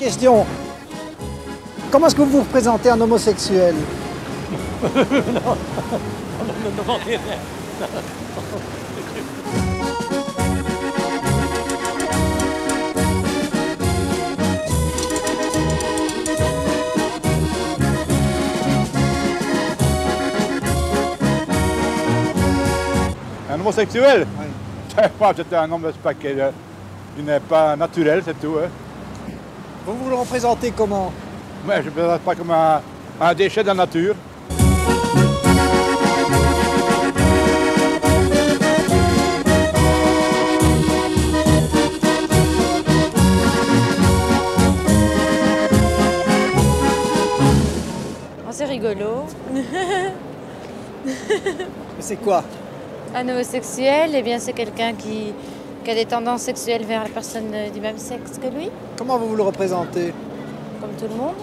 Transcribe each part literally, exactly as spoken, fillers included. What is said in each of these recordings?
Question. Comment est-ce que vous vous représentez un homosexuel? Non, non, ne demandez rien. Un homosexuel? Oui. J'étais un homme de ce paquet. Il n'est pas naturel, c'est tout. Hein. Vous vous le représentez comment? Mais je ne me présente pas comme un, un déchet de la nature. Oh, c'est rigolo. C'est quoi? Un homosexuel, eh bien c'est quelqu'un qui, qui a des tendances sexuelles vers la personne du même sexe que lui. Comment vous vous le représentez? Comme tout le monde.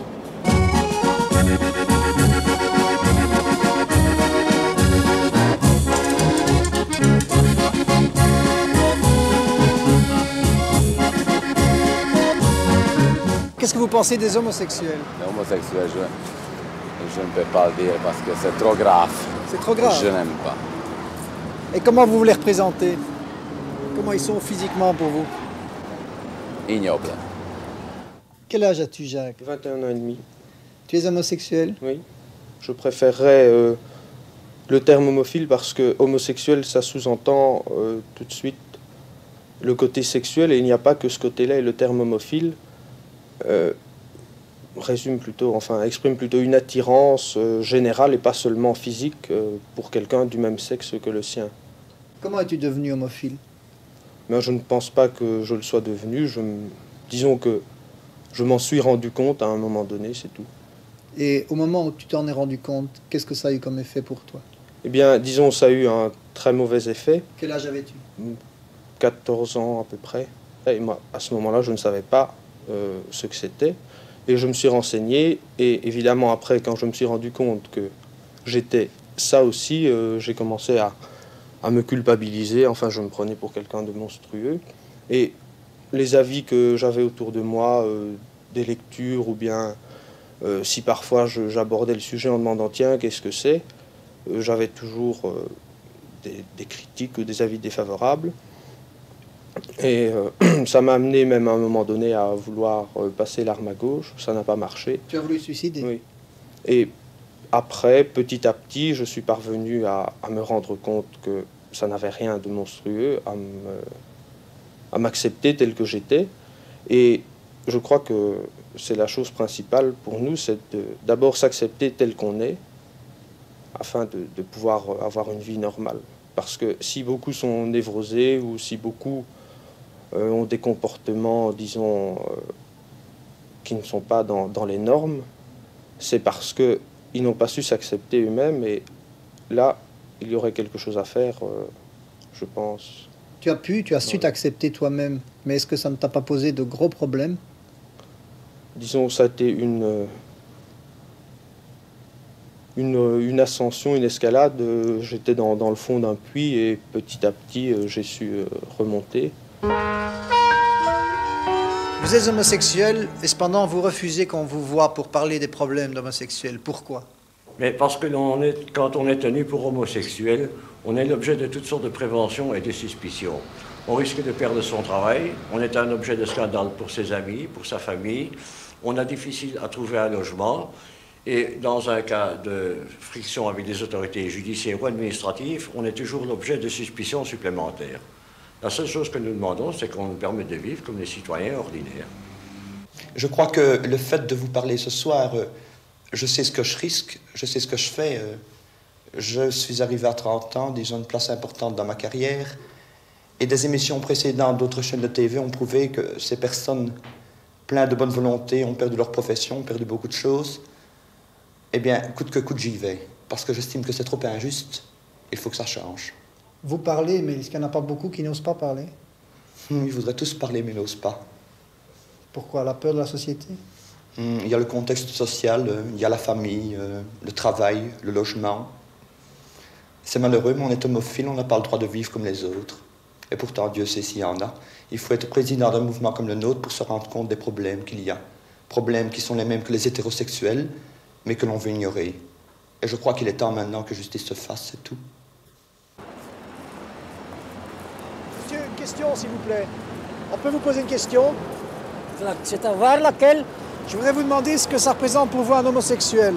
Qu'est-ce que vous pensez des homosexuels? Les homosexuels, je, je ne peux pas le dire parce que c'est trop grave. C'est trop grave? Je n'aime pas. Et comment vous les représentez? Comment ils sont physiquement pour vous? Ignoble. Quel âge as-tu, Jacques? vingt et un ans et demi. Tu es homosexuel? Oui. Je préférerais euh, le terme homophile parce que homosexuel, ça sous-entend euh, tout de suite le côté sexuel et il n'y a pas que ce côté-là. Et le terme homophile euh, résume plutôt, enfin exprime plutôt une attirance euh, générale et pas seulement physique euh, pour quelqu'un du même sexe que le sien. Comment es-tu devenu homophile? Ben, je ne pense pas que je le sois devenu. Je m... Disons que je m'en suis rendu compte à un moment donné, c'est tout. Et au moment où tu t'en es rendu compte, qu'est-ce que ça a eu comme effet pour toi? Eh bien, disons, ça a eu un très mauvais effet. Quel âge avais-tu? quatorze ans à peu près. Et moi, à ce moment-là, je ne savais pas euh, ce que c'était. Et je me suis renseigné. Et évidemment, après, quand je me suis rendu compte que j'étais ça aussi, euh, j'ai commencé à, à me culpabiliser. Enfin, je me prenais pour quelqu'un de monstrueux. Et les avis que j'avais autour de moi, euh, des lectures, ou bien euh, si parfois j'abordais le sujet en demandant « tiens, qu'est-ce que c'est ?» euh, j'avais toujours euh, des, des critiques ou des avis défavorables. Et euh, ça m'a amené même à un moment donné à vouloir euh, passer l'arme à gauche. Ça n'a pas marché. Tu as voulu suicider? Oui. Et après, petit à petit, je suis parvenu à, à me rendre compte que ça n'avait rien de monstrueux, à me... à m'accepter tel que j'étais. Et je crois que c'est la chose principale pour nous, c'est d'abord s'accepter tel qu'on est, afin de, de pouvoir avoir une vie normale. Parce que si beaucoup sont névrosés, ou si beaucoup euh, ont des comportements, disons, euh, qui ne sont pas dans, dans les normes, c'est parce que ils n'ont pas su s'accepter eux-mêmes, et là, il y aurait quelque chose à faire, euh, je pense. Tu as pu, tu as su t'accepter toi-même, mais est-ce que ça ne t'a pas posé de gros problèmes? Disons, ça a été une, une, une ascension, une escalade. J'étais dans, dans le fond d'un puits et petit à petit, j'ai su remonter. Vous êtes homosexuel et cependant, vous refusez qu'on vous voie pour parler des problèmes d'homosexuels. Pourquoi? Mais parce que on est, quand on est tenu pour homosexuel, on est l'objet de toutes sortes de préventions et de suspicions. On risque de perdre son travail, on est un objet de scandale pour ses amis, pour sa famille, on a difficile à trouver un logement, et dans un cas de friction avec les autorités judiciaires ou administratives, on est toujours l'objet de suspicions supplémentaires. La seule chose que nous demandons, c'est qu'on nous permette de vivre comme des citoyens ordinaires. Je crois que le fait de vous parler ce soir... Je sais ce que je risque, je sais ce que je fais. Je suis arrivé à trente ans, disons une place importante dans ma carrière. Et des émissions précédentes d'autres chaînes de T V ont prouvé que ces personnes, pleines de bonne volonté, ont perdu leur profession, ont perdu beaucoup de choses. Eh bien, coûte que coûte, j'y vais. Parce que j'estime que c'est trop injuste. Il faut que ça change. Vous parlez, mais est-ce qu'il n'y en a pas beaucoup qui n'osent pas parler? Hum, ils voudraient tous parler, mais ils n'osent pas. Pourquoi? La peur de la société? Il y a le contexte social, il y a la famille, le travail, le logement. C'est malheureux, mais on est homophile, on n'a pas le droit de vivre comme les autres. Et pourtant, Dieu sait s'il y en a. Il faut être président d'un mouvement comme le nôtre pour se rendre compte des problèmes qu'il y a. problèmes qui sont les mêmes que les hétérosexuels, mais que l'on veut ignorer. Et je crois qu'il est temps maintenant que justice se fasse, c'est tout. Monsieur, une question, s'il vous plaît. On peut vous poser une question? C'est à voir laquelle? Je voudrais vous demander ce que ça représente pour vous un homosexuel.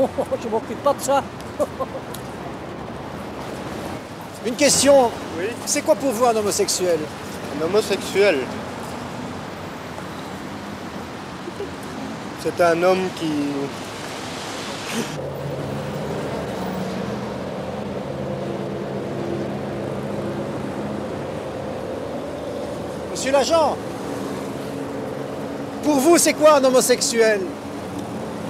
Oh, oh, je m'occupe pas de ça. Une question. Oui. C'est quoi pour vous un homosexuel? Un homosexuel? C'est un homme qui... Monsieur l'agent, pour vous, c'est quoi un homosexuel?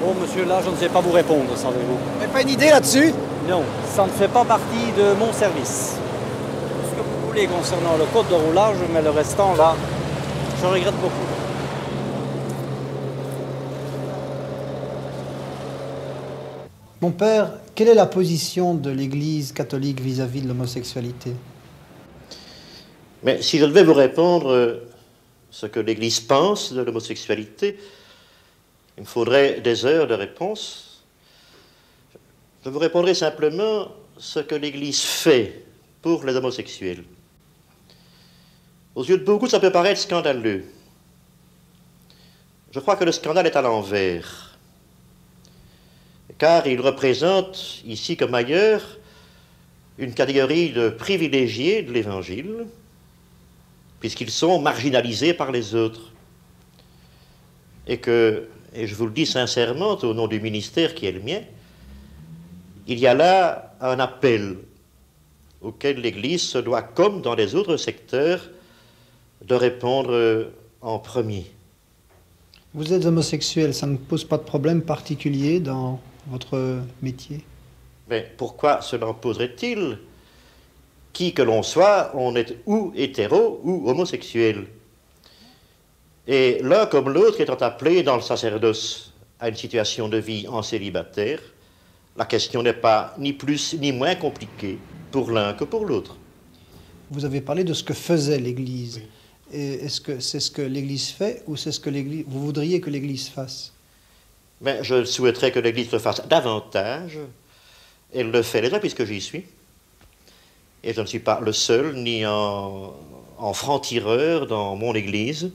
Bon, monsieur, là, je ne sais pas vous répondre, savez-vous. Vous n'avez pas une idée là-dessus? Non, ça ne fait pas partie de mon service. Ce que vous voulez concernant le code de roulage, mais le restant, là, je regrette beaucoup. Mon père, quelle est la position de l'Église catholique vis-à-vis de l'homosexualité? Mais si je devais vous répondre ce que l'Église pense de l'homosexualité, il me faudrait des heures de réponse. Je vous répondrai simplement ce que l'Église fait pour les homosexuels. Aux yeux de beaucoup, ça peut paraître scandaleux. Je crois que le scandale est à l'envers. Car il représente, ici comme ailleurs, une catégorie de privilégiés de l'Évangile, puisqu'ils sont marginalisés par les autres. Et que, et je vous le dis sincèrement, au nom du ministère qui est le mien, il y a là un appel auquel l'Église se doit, comme dans les autres secteurs, de répondre en premier. Vous êtes homosexuel, ça ne pose pas de problème particulier dans... votre métier? Mais pourquoi cela en poserait-il? Qui que l'on soit, on est ou hétéro ou homosexuel. Et l'un comme l'autre étant appelé dans le sacerdoce à une situation de vie en célibataire, la question n'est pas ni plus ni moins compliquée pour l'un que pour l'autre. Vous avez parlé de ce que faisait l'Église. Oui. Est-ce que c'est ce que l'Église fait ou c'est ce que l'Église... vous voudriez que l'Église fasse? Mais je souhaiterais que l'Église le fasse davantage. Elle le fait déjà, puisque j'y suis. Et je ne suis pas le seul, ni en, en franc-tireur dans mon Église.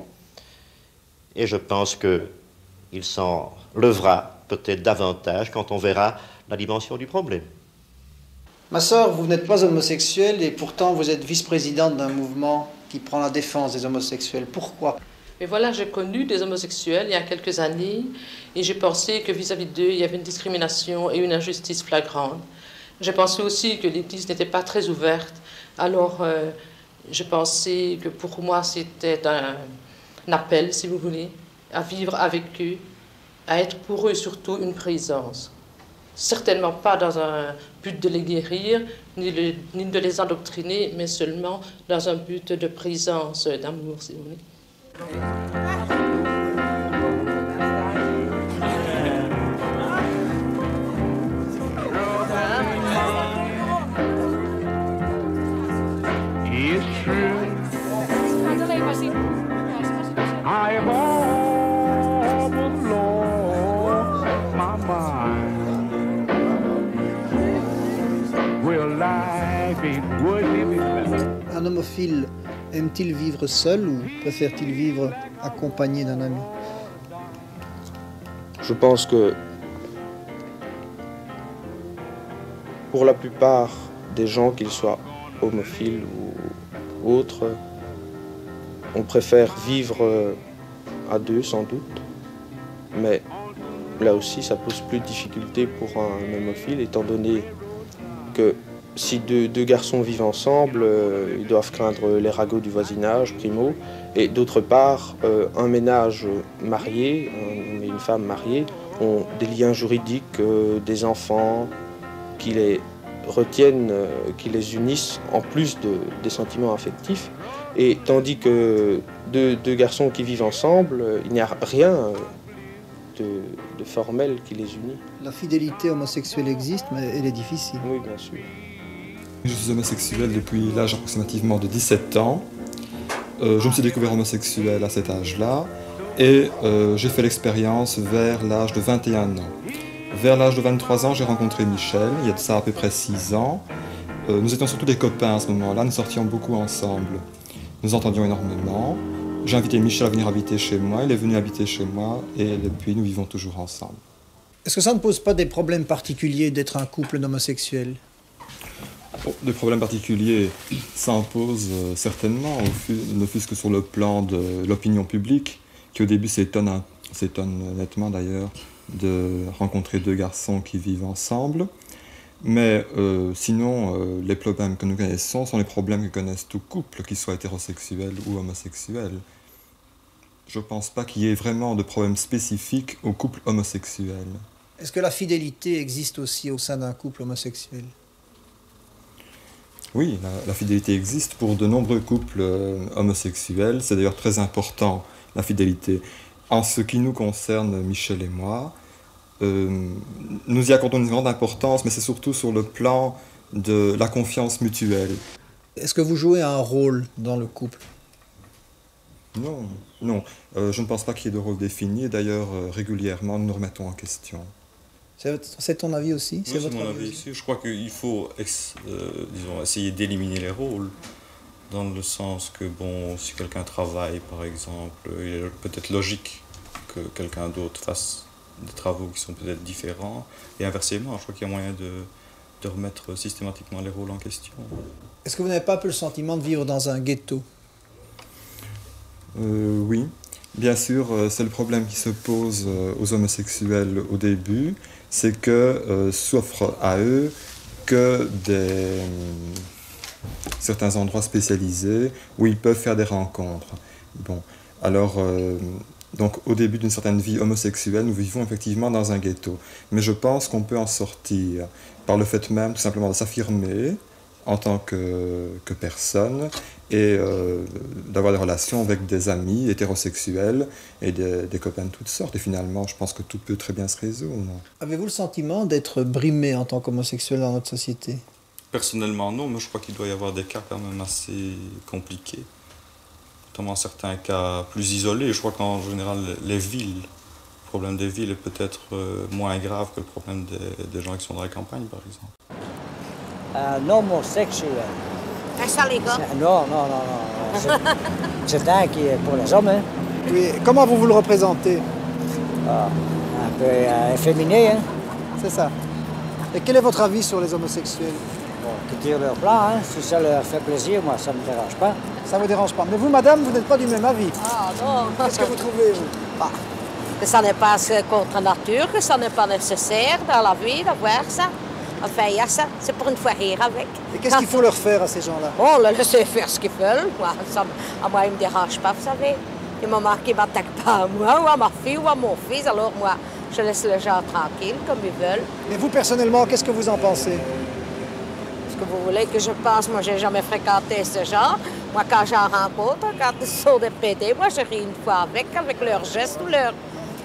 Et je pense qu'il s'en levera peut-être davantage quand on verra la dimension du problème. Ma sœur, vous n'êtes pas homosexuelle et pourtant vous êtes vice-présidente d'un mouvement qui prend la défense des homosexuels. Pourquoi ? Mais voilà, j'ai connu des homosexuels il y a quelques années et j'ai pensé que vis-à-vis d'eux, il y avait une discrimination et une injustice flagrante. J'ai pensé aussi que l'Église n'était pas très ouverte. Alors, euh, j'ai pensé que pour moi, c'était un, un appel, si vous voulez, à vivre avec eux, à être pour eux surtout une présence. Certainement pas dans un but de les guérir, ni, le, ni de les endoctriner, mais seulement dans un but de présence, d'amour, si vous voulez. It's true. I've often lost my mind. Will I be good living? Un homophile. Aime-t-il vivre seul ou préfère-t-il vivre accompagné d'un ami? Je pense que pour la plupart des gens, qu'ils soient homophiles ou autres, on préfère vivre à deux sans doute. Mais là aussi, ça pose plus de difficultés pour un homophile, étant donné que si deux, deux garçons vivent ensemble, euh, ils doivent craindre les ragots du voisinage, primo. Et d'autre part, euh, un ménage marié, un homme et une femme mariés, ont des liens juridiques, euh, des enfants, qui les retiennent, euh, qui les unissent, en plus de, des sentiments affectifs. Et tandis que deux, deux garçons qui vivent ensemble, euh, il n'y a rien de, de formel qui les unit. La fidélité homosexuelle existe, mais elle est difficile. Oui, bien sûr. Je suis homosexuel depuis l'âge approximativement de dix-sept ans. Euh, je me suis découvert homosexuel à cet âge-là. et euh, j'ai fait l'expérience vers l'âge de vingt et un ans. Vers l'âge de vingt-trois ans, j'ai rencontré Michel, il y a de ça à peu près six ans. Euh, nous étions surtout des copains à ce moment-là, nous sortions beaucoup ensemble. Nous entendions énormément. J'ai invité Michel à venir habiter chez moi, il est venu habiter chez moi et depuis nous vivons toujours ensemble. Est-ce que ça ne pose pas des problèmes particuliers d'être un couple d'homosexuels? Oh, des problèmes particuliers, ça en pose euh, certainement, ne fût-ce que sur le plan de l'opinion publique, qui au début s'étonne, s'étonne nettement d'ailleurs, de rencontrer deux garçons qui vivent ensemble. Mais euh, sinon, euh, les problèmes que nous connaissons sont les problèmes que connaissent tout couple, qu'ils soient hétérosexuels ou homosexuels. Je ne pense pas qu'il y ait vraiment de problème spécifique aux couples homosexuels. Est-ce que la fidélité existe aussi au sein d'un couple homosexuel? Oui, la, la fidélité existe pour de nombreux couples euh, homosexuels. C'est d'ailleurs très important, la fidélité. En ce qui nous concerne, Michel et moi, Euh, nous y accordons une grande importance, mais c'est surtout sur le plan de la confiance mutuelle. Est-ce que vous jouez un rôle dans le couple? Non, non. Euh, je ne pense pas qu'il y ait de rôle défini. D'ailleurs, euh, régulièrement, nous nous remettons en question. C'est ton avis aussi? C'est votre mon avis aussi. Je crois qu'il faut euh, disons, essayer d'éliminer les rôles, dans le sens que, bon, si quelqu'un travaille, par exemple, il est peut-être logique que quelqu'un d'autre fasse des travaux qui sont peut-être différents, et inversement, je crois qu'il y a moyen de, de remettre systématiquement les rôles en question. Est-ce que vous n'avez pas un peu le sentiment de vivre dans un ghetto? euh, Oui, bien sûr, c'est le problème qui se pose aux homosexuels au début, c'est que euh, s'offrent à eux que des, euh, certains endroits spécialisés où ils peuvent faire des rencontres. Bon, alors... Euh, Donc, au début d'une certaine vie homosexuelle, nous vivons effectivement dans un ghetto. Mais je pense qu'on peut en sortir par le fait même, tout simplement, de s'affirmer en tant que, que personne et euh, d'avoir des relations avec des amis hétérosexuels et des, des copains de toutes sortes. Et finalement, je pense que tout peut très bien se résoudre. Avez-vous le sentiment d'être brimé en tant qu'homosexuel dans notre société? Personnellement, non, mais je crois qu'il doit y avoir des cas quand même assez compliqués, notamment certains cas plus isolés. Je crois qu'en général, les villes, le problème des villes est peut-être moins grave que le problème des, des gens qui sont dans la campagne, par exemple. Un homosexuel. Un saligot. Non, non, non, non. C'est un qui est pour les hommes, hein. Oui, comment vous vous le représentez? Ah, un peu euh, efféminé, hein. C'est ça. Et quel est votre avis sur les homosexuels? Qui tirent leur plan, hein. Si ça leur fait plaisir, moi, ça ne me dérange pas. Ça ne vous dérange pas. Mais vous, madame, vous n'êtes pas du même avis. Ah non. Qu'est-ce que vous trouvez, vous? Bah, que ça n'est pas contre nature, que ça n'est pas nécessaire dans la vie d'avoir ça. Enfin, il y a ça. C'est pour une fois rire avec. Et qu'est-ce qu'il faut leur faire à ces gens-là? Oh, le laisser faire ce qu'ils veulent. Moi, ça, à moi, ils ne me dérangent pas, vous savez. Et mon mari ne m'attaque pas à moi, ou à ma fille, ou à mon fils. Alors, moi, je laisse les gens tranquilles, comme ils veulent. Mais vous, personnellement, qu'est-ce que vous en pensez? Que vous voulez que je pense, moi j'ai jamais fréquenté ce genre. Moi quand j'en rencontre, quand ils sont des pédés, moi je ris une fois avec, avec leurs gestes ou leur,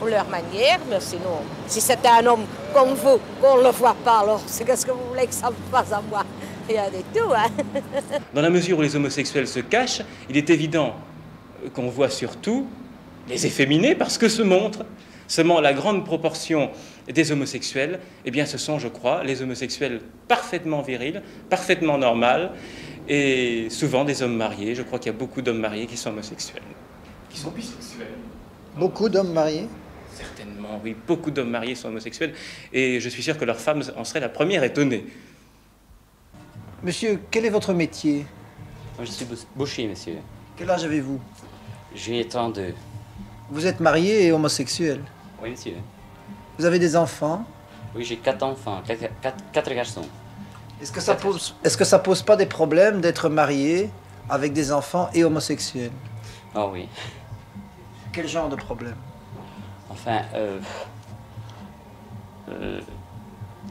ou leur manière, mais sinon, si c'est un homme comme vous, qu'on ne le voit pas, alors c'est qu'est-ce que vous voulez que ça me fasse à moi? Rien du tout, hein? Dans la mesure où les homosexuels se cachent, il est évident qu'on voit surtout les efféminés parce que se montrent. Seulement, la grande proportion des homosexuels, eh bien, ce sont, je crois, les homosexuels parfaitement virils, parfaitement normaux, et souvent des hommes mariés. Je crois qu'il y a beaucoup d'hommes mariés qui sont homosexuels. Qui sont bisexuels. Beaucoup d'hommes mariés? Certainement, oui. Beaucoup d'hommes mariés sont homosexuels, et je suis sûr que leurs femmes en seraient la première étonnée. Monsieur, quel est votre métier? Moi, je suis boucher, monsieur. Quel âge avez-vous? J'ai trente-deux. Vous êtes marié et homosexuel? Oui, monsieur. Vous avez des enfants? Oui, j'ai quatre enfants, quatre, quatre, quatre garçons. Est-ce que ça pose, est-ce que ça pose pas des problèmes d'être marié avec des enfants et homosexuel? Ah oh, oui. Quel genre de problème? Enfin, euh, euh,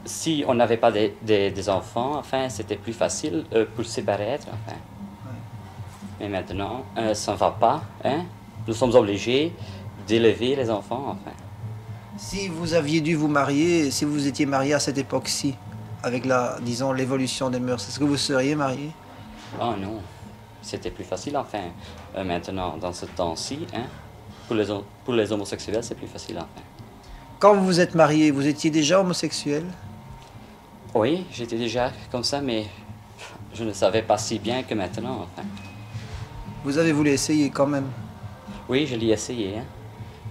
si on n'avait pas des, des, des enfants, enfin, c'était plus facile euh, pour se séparer. Enfin. Ouais. Mais maintenant, euh, ça ne va pas, hein? Nous sommes obligés d'élever les enfants, enfin. Si vous aviez dû vous marier, si vous étiez marié à cette époque-ci, avec la, disons, l'évolution des mœurs, est-ce que vous seriez marié? Oh non, c'était plus facile, enfin, euh, maintenant, dans ce temps-ci, hein. Pour les, pour les homosexuels, c'est plus facile, enfin. Quand vous vous êtes marié, vous étiez déjà homosexuel? Oui, j'étais déjà comme ça, mais je ne savais pas si bien que maintenant, enfin. Vous avez voulu essayer quand même? Oui, je l'ai essayé, hein.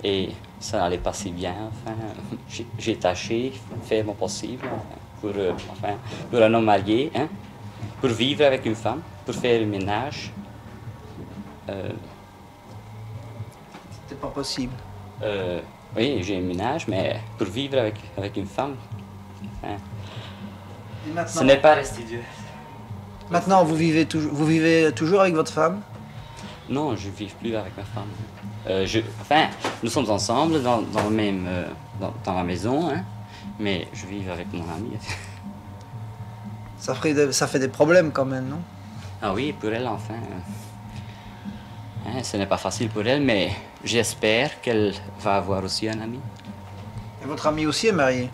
Et ça n'allait pas si bien, enfin. J'ai tâché, fait mon possible, enfin, pour, euh, enfin, pour un homme marié, hein, pour vivre avec une femme, pour faire le ménage. Euh, C'était pas possible. Euh, oui, j'ai un ménage, mais pour vivre avec, avec une femme, hein, ce n'est pas fastidieux. Maintenant, vous vivez, vous vivez toujours avec votre femme? Non, je ne vis plus avec ma femme. Euh, je, enfin, nous sommes ensemble dans, dans, le même, euh, dans, dans la maison, hein, mais je vis avec mon ami. Ça fait, de, ça fait des problèmes quand même, non? Ah oui, pour elle, enfin. Hein, ce n'est pas facile pour elle, mais j'espère qu'elle va avoir aussi un ami. Et votre ami aussi est marié?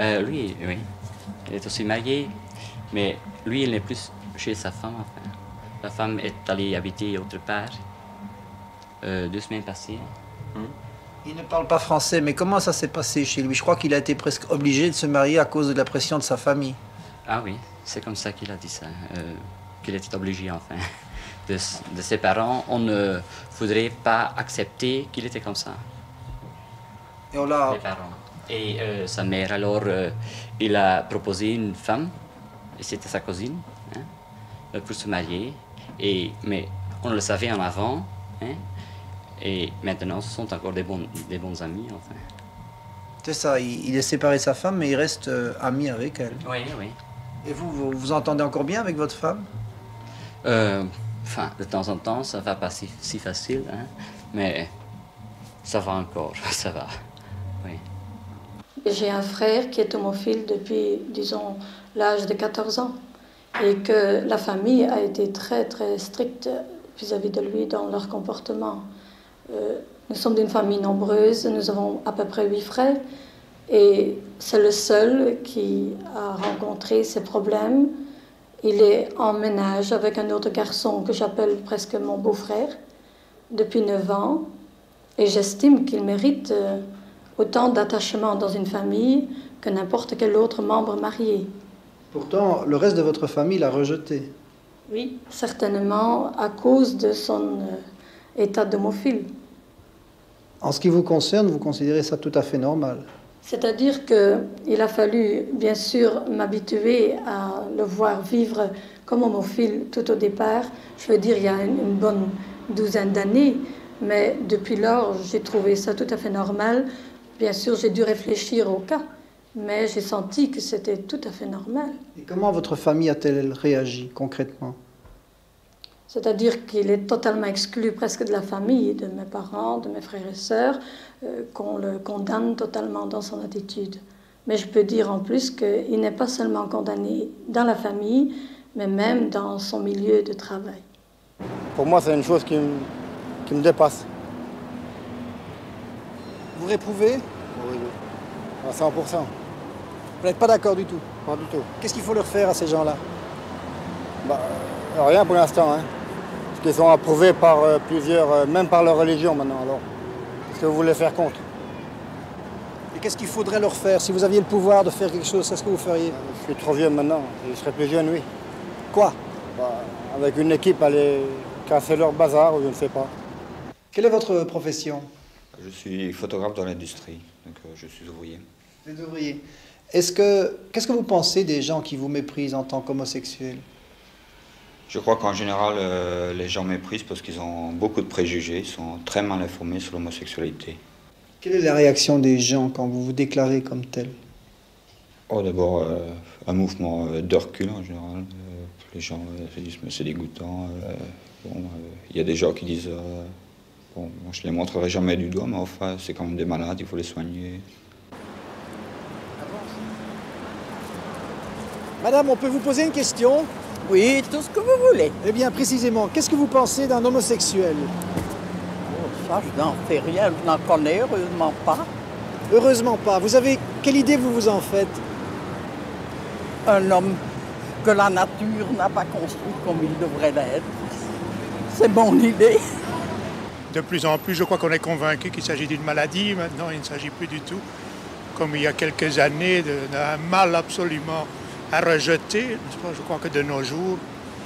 euh, Oui, oui. Elle est aussi mariée, mais lui, il n'est plus chez sa femme. Enfin. La femme est allée habiter autre part, euh, deux semaines passées. Hein. Il ne parle pas français, mais comment ça s'est passé chez lui? Je crois qu'il a été presque obligé de se marier à cause de la pression de sa famille. Ah oui, c'est comme ça qu'il a dit ça, euh, qu'il était obligé, enfin, de, de ses parents. On ne voudrait pas accepter qu'il était comme ça. Et on l'a... Les parents. Et euh, sa mère, alors, euh, il a proposé une femme, et c'était sa cousine, hein, pour se marier. Et, mais on le savait en avant, hein, et maintenant, ce sont encore des bons, des bons amis, enfin. C'est ça, il, il est séparé de sa femme, mais il reste euh, ami avec elle. Oui, oui. Et vous, vous vous entendez encore bien avec votre femme? euh, Enfin, de temps en temps, ça va pas si, si facile, hein, mais ça va encore, ça va, oui. J'ai un frère qui est homophile depuis, disons, l'âge de quatorze ans. Et que la famille a été très, très stricte vis-à-vis de lui dans leur comportement. Euh, nous sommes d'une famille nombreuse, nous avons à peu près huit frères. Et c'est le seul qui a rencontré ces problèmes. Il est en ménage avec un autre garçon que j'appelle presque mon beau-frère depuis neuf ans. Et j'estime qu'il mérite... Euh, autant d'attachement dans une famille que n'importe quel autre membre marié. Pourtant, le reste de votre famille l'a rejeté. Oui, certainement à cause de son euh, état d'homophile. En ce qui vous concerne, vous considérez ça tout à fait normal? C'est-à-dire qu'il a fallu, bien sûr, m'habituer à le voir vivre comme homophile tout au départ. Je veux dire, il y a une, une bonne douzaine d'années, mais depuis lors, j'ai trouvé ça tout à fait normal. Bien sûr, j'ai dû réfléchir au cas, mais j'ai senti que c'était tout à fait normal. Et comment votre famille a-t-elle réagi concrètement? C'est-à-dire qu'il est totalement exclu presque de la famille, de mes parents, de mes frères et sœurs, euh, qu'on le condamne totalement dans son attitude. Mais je peux dire en plus qu'il n'est pas seulement condamné dans la famille, mais même dans son milieu de travail. Pour moi, c'est une chose qui me, qui me dépasse. Vous réprouvez? Oui, oui. À cent pour cent. Vous n'êtes pas d'accord du tout? Pas du tout. Qu'est-ce qu'il faut leur faire à ces gens-là? Bah, euh, rien pour l'instant, hein. Parce qu'ils sont approuvés par euh, plusieurs, euh, même par leur religion maintenant, alors. Qu'est-ce que vous voulez faire contre? Et qu'est-ce qu'il faudrait leur faire? Si vous aviez le pouvoir de faire quelque chose, c'est ce que vous feriez? Je suis trop vieux maintenant, je serais plus jeune, oui. Quoi? Bah, avec une équipe, aller casser leur bazar, ou je ne sais pas. Quelle est votre profession? Je suis photographe dans l'industrie, donc euh, je suis ouvrier. Vous êtes ouvrier. Est-ce que, qu'est-ce que vous pensez des gens qui vous méprisent en tant qu'homosexuel? Je crois qu'en général, euh, les gens méprisent parce qu'ils ont beaucoup de préjugés, ils sont très mal informés sur l'homosexualité. Quelle est la réaction des gens quand vous vous déclarez comme tel? Oh, d'abord, euh, un mouvement euh, de recul en général. Euh, les gens euh, se disent, mais c'est dégoûtant. Euh, bon, euh, y a des gens qui disent... Euh, Bon, je ne les montrerai jamais du doigt, mais enfin, c'est quand même des malades, il faut les soigner. Madame, on peut vous poser une question? Oui, tout ce que vous voulez. Eh bien, précisément, qu'est-ce que vous pensez d'un homosexuel? Oh, ça, je n'en fais rien, je n'en connais heureusement pas. Heureusement pas. Vous avez... Quelle idée vous vous en faites? Un homme que la nature n'a pas construit comme il devrait l'être. C'est mon idée. de plus en plus, je crois qu'on est convaincu qu'il s'agit d'une maladie. Maintenant, il ne s'agit plus du tout, comme il y a quelques années, d'un mal absolument à rejeter, je crois que de nos jours.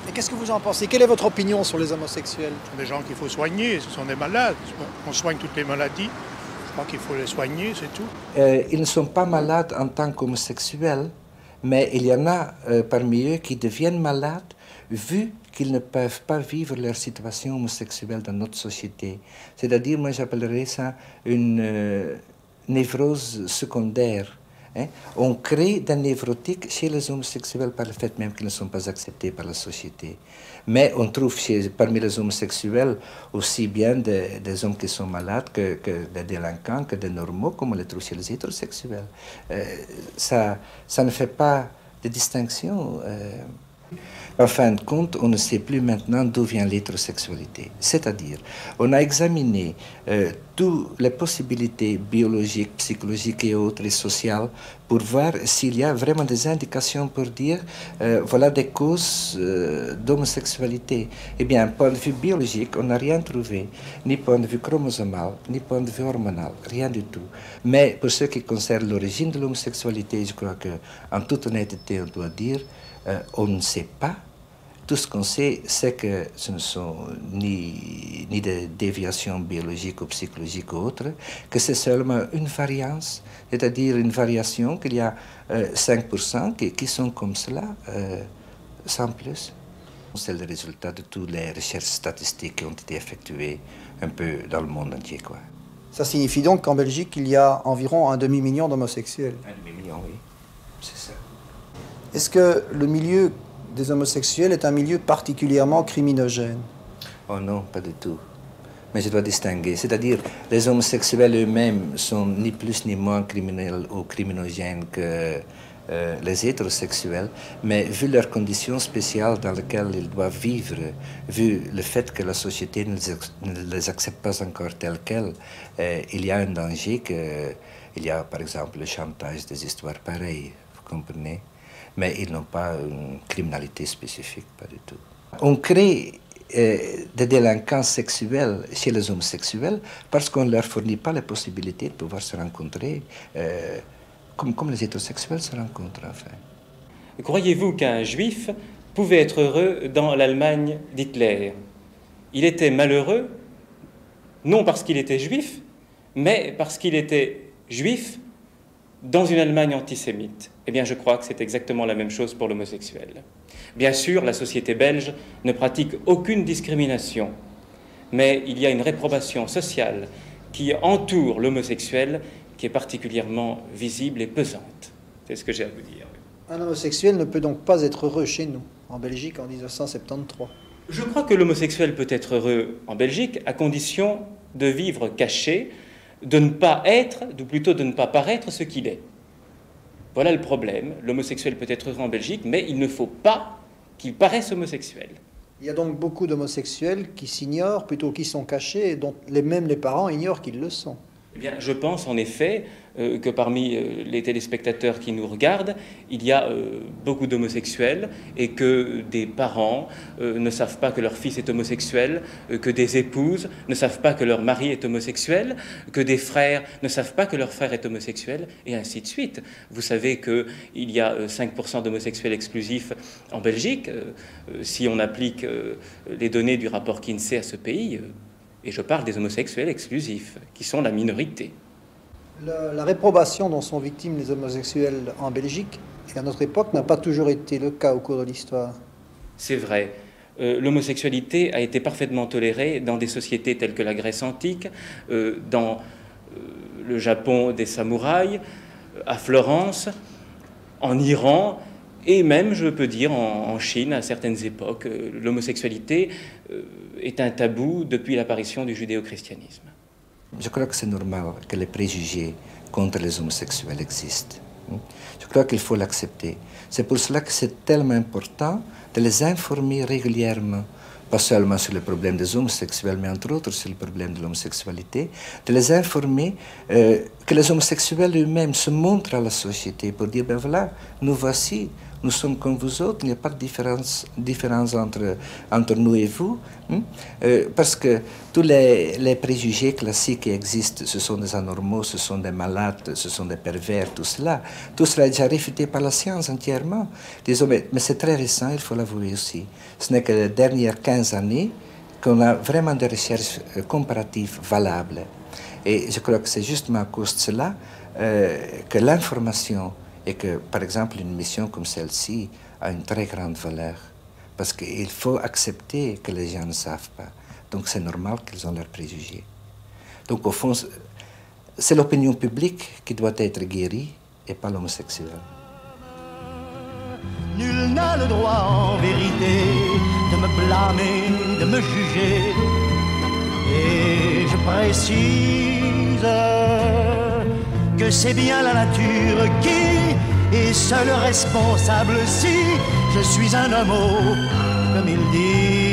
Et qu'est-ce que vous en pensez? Quelle est votre opinion sur les homosexuels? Ce sont des gens qu'il faut soigner, ce sont des malades. On soigne toutes les maladies, je crois qu'il faut les soigner, c'est tout. Euh, ils ne sont pas malades en tant qu'homosexuels, mais il y en a euh, parmi eux qui deviennent malades vu qu'ils ne peuvent pas vivre leur situation homosexuelle dans notre société. C'est-à-dire, moi j'appellerais ça une euh, névrose secondaire. Hein? On crée des névrotiques chez les homosexuels par le fait même qu'ils ne sont pas acceptés par la société. Mais on trouve chez, parmi les homosexuels aussi bien des, des hommes qui sont malades que, que des délinquants, que des normaux, comme on les trouve chez les hétérosexuels. Euh, ça, ça ne fait pas de distinction. Euh. En fin de compte, on ne sait plus maintenant d'où vient l'hétérosexualité. C'est-à-dire, on a examiné euh, toutes les possibilités biologiques, psychologiques et autres, et sociales, pour voir s'il y a vraiment des indications pour dire euh, voilà des causes euh, d'homosexualité. Eh bien, point de vue biologique, on n'a rien trouvé, ni point de vue chromosomal, ni point de vue hormonal, rien du tout. Mais pour ce qui concerne l'origine de l'homosexualité, je crois qu'en toute honnêteté, on doit dire Euh, on ne sait pas. Tout ce qu'on sait, c'est que ce ne sont ni, ni des déviations biologiques ou psychologiques ou autres, que c'est seulement une variance, c'est-à-dire une variation qu'il y a euh, cinq pour cent qui, qui sont comme cela, euh, sans plus. C'est le résultat de toutes les recherches statistiques qui ont été effectuées un peu dans le monde entier, quoi. Ça signifie donc qu'en Belgique, il y a environ un demi-million d'homosexuels. Un demi-million, oui. C'est ça. Est-ce que le milieu des homosexuels est un milieu particulièrement criminogène? Oh non, pas du tout. Mais je dois distinguer. C'est-à-dire, les homosexuels eux-mêmes sont ni plus ni moins criminels ou criminogènes que euh, les hétérosexuels, mais vu leurs conditions spéciales dans lesquelles ils doivent vivre, vu le fait que la société ne les accepte pas encore telles quelles, euh, il y a un danger que... Il y a par exemple le chantage des histoires pareilles, vous comprenez? Mais ils n'ont pas une criminalité spécifique, pas du tout. On crée euh, des délinquants sexuels chez les homosexuels parce qu'on ne leur fournit pas la possibilité de pouvoir se rencontrer, euh, comme, comme les hétérosexuels se rencontrent, enfin. Croyez-vous qu'un juif pouvait être heureux dans l'Allemagne d'Hitler? Il était malheureux, non parce qu'il était juif, mais parce qu'il était juif dans une Allemagne antisémite. Eh bien, je crois que c'est exactement la même chose pour l'homosexuel. Bien sûr, la société belge ne pratique aucune discrimination, mais il y a une réprobation sociale qui entoure l'homosexuel, qui est particulièrement visible et pesante. C'est ce que j'ai à vous dire. Un homosexuel ne peut donc pas être heureux chez nous, en Belgique, en mille neuf cent soixante-treize. Je crois que l'homosexuel peut être heureux en Belgique à condition de vivre caché, de ne pas être, ou plutôt de ne pas paraître ce qu'il est. Voilà le problème. L'homosexuel peut être heureux en Belgique, mais il ne faut pas qu'il paraisse homosexuel. Il y a donc beaucoup d'homosexuels qui s'ignorent, plutôt qui sont cachés, et dont les, même les parents ignorent qu'ils le sont. Eh bien, je pense en effet euh, que parmi euh, les téléspectateurs qui nous regardent, il y a euh, beaucoup d'homosexuels et que des parents euh, ne savent pas que leur fils est homosexuel, euh, que des épouses ne savent pas que leur mari est homosexuel, que des frères ne savent pas que leur frère est homosexuel, et ainsi de suite. Vous savez qu'il y a euh, cinq pour cent d'homosexuels exclusifs en Belgique. Euh, euh, si on applique euh, les données du rapport Kinsey à ce pays... Euh, Et je parle des homosexuels exclusifs, qui sont la minorité. La, la réprobation dont sont victimes les homosexuels en Belgique, et à notre époque, n'a pas toujours été le cas au cours de l'histoire. C'est vrai. Euh, l'homosexualité a été parfaitement tolérée dans des sociétés telles que la Grèce antique, euh, dans euh, le Japon des samouraïs, à Florence, en Iran... Et même, je peux dire, en, en Chine, à certaines époques, euh, l'homosexualité euh, est un tabou depuis l'apparition du judéo-christianisme. Je crois que c'est normal que les préjugés contre les homosexuels existent. Je crois qu'il faut l'accepter. C'est pour cela que c'est tellement important de les informer régulièrement, pas seulement sur le problème des homosexuels, mais entre autres sur le problème de l'homosexualité, de les informer euh, que les homosexuels eux-mêmes se montrent à la société pour dire, ben voilà, nous voici, nous sommes comme vous autres, il n'y a pas de différence, différence entre, entre nous et vous, hein? euh, parce que tous les, les préjugés classiques qui existent, ce sont des anormaux, ce sont des malades, ce sont des pervers, tout cela. Tout cela est déjà réfuté par la science entièrement. Disons, mais, mais c'est très récent, il faut l'avouer aussi. Ce n'est que les dernières quinze années qu'on a vraiment des recherches comparatives valables. Et je crois que c'est justement à cause de cela euh, que l'information et que, par exemple, une mission comme celle-ci a une très grande valeur. Parce qu'il faut accepter que les gens ne savent pas. Donc c'est normal qu'ils ont leurs préjugés. Donc au fond, c'est l'opinion publique qui doit être guérie et pas l'homosexuel. Nul n'a le droit en vérité de me blâmer, de me juger. Et je précise que c'est bien la nature qui est seule responsable si je suis un homme comme il dit.